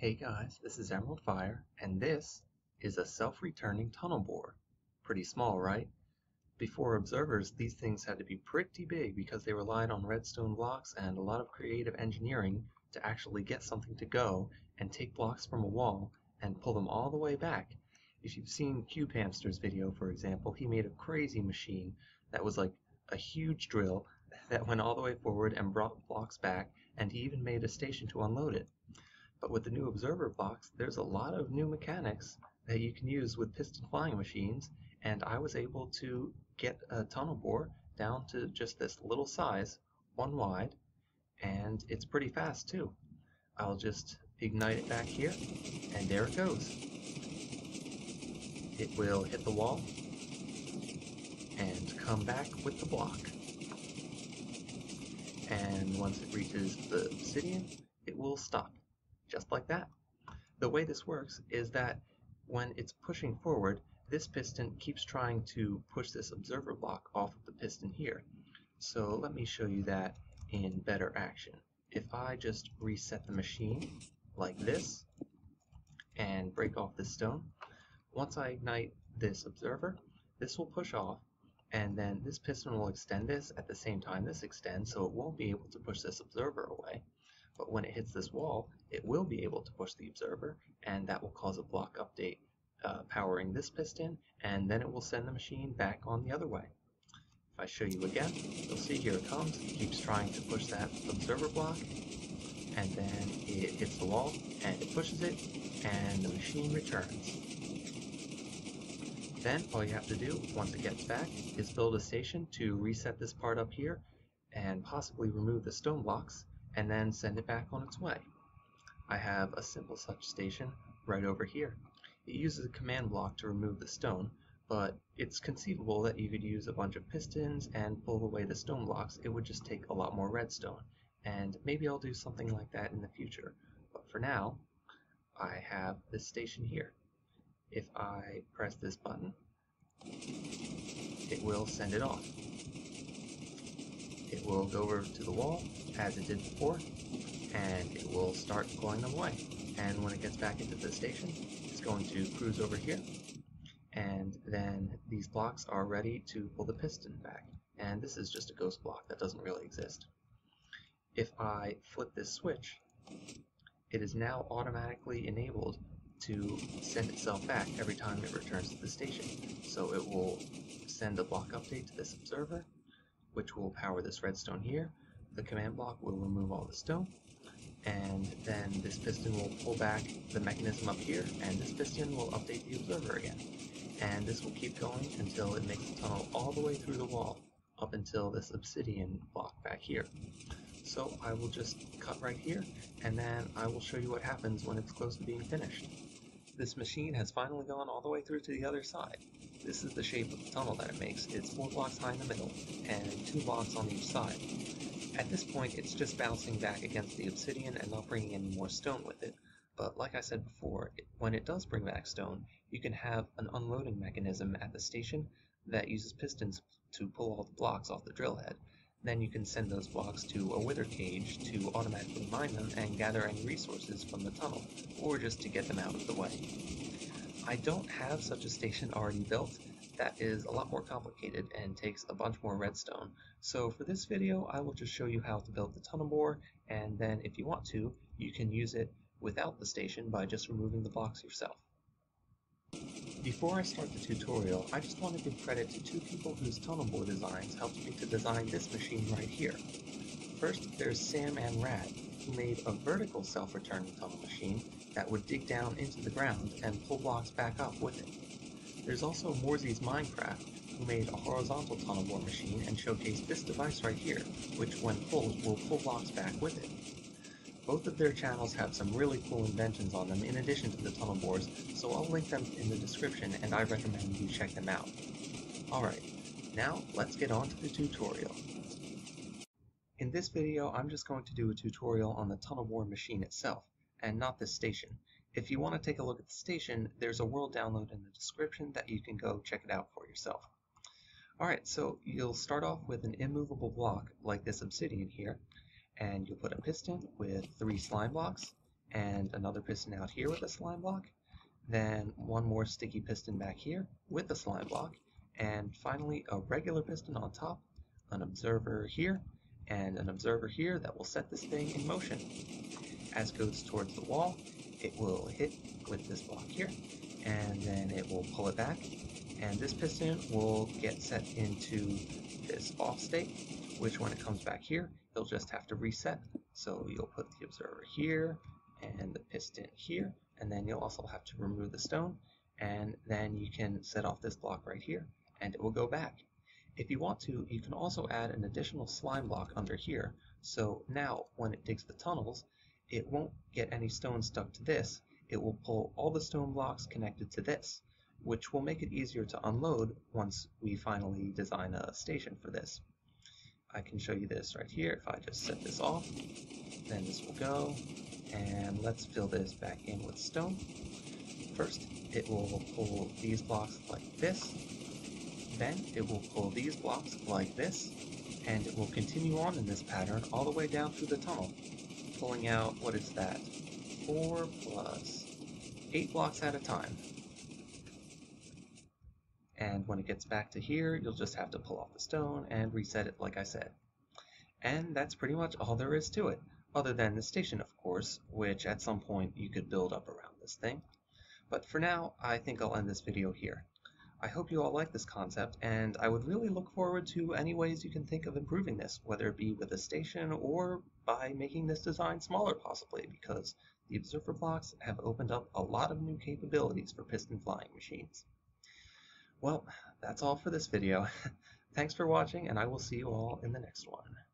Hey guys, this is Emerald Fire, and this is a self-returning tunnel board. Pretty small, right? Before Observers, these things had to be pretty big because they relied on redstone blocks and a lot of creative engineering to actually get something to go and take blocks from a wall and pull them all the way back. If you've seen Cube Hamster's video, for example, he made a crazy machine that was like a huge drill that went all the way forward and brought blocks back, and he even made a station to unload it. But with the new Observer blocks, there's a lot of new mechanics that you can use with piston flying machines, and I was able to get a tunnel bore down to just this little size, one wide, and it's pretty fast too. I'll just ignite it back here, and there it goes. It will hit the wall, and come back with the block. And once it reaches the obsidian, it will stop. Just like that. The way this works is that when it's pushing forward, this piston keeps trying to push this Observer block off of the piston here. So let me show you that in better action. If I just reset the machine like this and break off this stone, once I ignite this Observer, this will push off, and then this piston will extend this at the same time this extends, so it won't be able to push this Observer away. But when it hits this wall, it will be able to push the Observer, and that will cause a block update powering this piston, and then it will send the machine back on the other way. If I show you again, you'll see here it comes. It keeps trying to push that Observer block, and then it hits the wall, and it pushes it, and the machine returns. Then all you have to do, once it gets back, is build a station to reset this part up here, and possibly remove the stone blocks, and then send it back on its way. I have a simple such station right over here. It uses a command block to remove the stone, but it's conceivable that you could use a bunch of pistons and pull away the stone blocks. It would just take a lot more redstone, and maybe I'll do something like that in the future. But for now, I have this station here. If I press this button, it will send it off. It will go over to the wall, as it did before, and it will start pulling them away. And when it gets back into the station, it's going to cruise over here, and then these blocks are ready to pull the piston back. And this is just a ghost block that doesn't really exist. If I flip this switch, it is now automatically enabled to send itself back every time it returns to the station. So it will send a block update to this Observer, which will power this redstone here. The command block will remove all the stone, and then this piston will pull back the mechanism up here, and this piston will update the Observer again. And this will keep going until it makes a tunnel all the way through the wall, up until this obsidian block back here. So I will just cut right here, and then I will show you what happens when it's close to being finished. This machine has finally gone all the way through to the other side. This is the shape of the tunnel that it makes. It's 4 blocks high in the middle, and 2 blocks on each side. At this point, it's just bouncing back against the obsidian and not bringing any more stone with it. But like I said before, when it does bring back stone, you can have an unloading mechanism at the station that uses pistons to pull all the blocks off the drill head. Then you can send those blocks to a wither cage to automatically mine them and gather any resources from the tunnel, or just to get them out of the way. I don't have such a station already built. That is a lot more complicated and takes a bunch more redstone. So for this video, I will just show you how to build the tunnel bore, and then if you want to, you can use it without the station by just removing the blocks yourself. Before I start the tutorial, I just want to give credit to 2 people whose tunnel bore designs helped me to design this machine right here. First, there's samnrad, who made a vertical self-returning tunnel machine that would dig down into the ground and pull blocks back up with it. There's also MorezeysMinecraft, who made a horizontal tunnel bore machine and showcased this device right here, which when pulled will pull blocks back with it. Both of their channels have some really cool inventions on them in addition to the tunnel bores, so I'll link them in the description, and I recommend you check them out. Alright, now let's get on to the tutorial. In this video, I'm just going to do a tutorial on the tunnel bore machine itself, and not this station. If you want to take a look at the station, there's a world download in the description that you can go check it out for yourself. Alright, so you'll start off with an immovable block like this obsidian here, and you'll put a piston with 3 slime blocks, and another piston out here with a slime block, then one more sticky piston back here with a slime block, and finally a regular piston on top, an observer here, and an observer here that will set this thing in motion. As it goes towards the wall, it will hit with this block here, and then it will pull it back, and this piston will get set into this off state, which when it comes back here, it'll just have to reset. So you'll put the observer here, and the piston here, and then you'll also have to remove the stone, and then you can set off this block right here, and it will go back. If you want to, you can also add an additional slime block under here, so now when it digs the tunnels, it won't get any stone stuck to this, it will pull all the stone blocks connected to this, which will make it easier to unload once we finally design a station for this. I can show you this right here. If I just set this off, then this will go, and let's fill this back in with stone. First, it will pull these blocks like this. Then it will pull these blocks like this, and it will continue on in this pattern all the way down through the tunnel, pulling out, what is that, 4 plus 8 blocks at a time. And when it gets back to here, you'll just have to pull off the stone and reset it like I said. And that's pretty much all there is to it, other than the station, of course, which at some point you could build up around this thing. But for now, I think I'll end this video here. I hope you all like this concept, and I would really look forward to any ways you can think of improving this, whether it be with a station or by making this design smaller possibly, because the observer blocks have opened up a lot of new capabilities for piston flying machines. Well, that's all for this video. Thanks for watching, and I will see you all in the next one.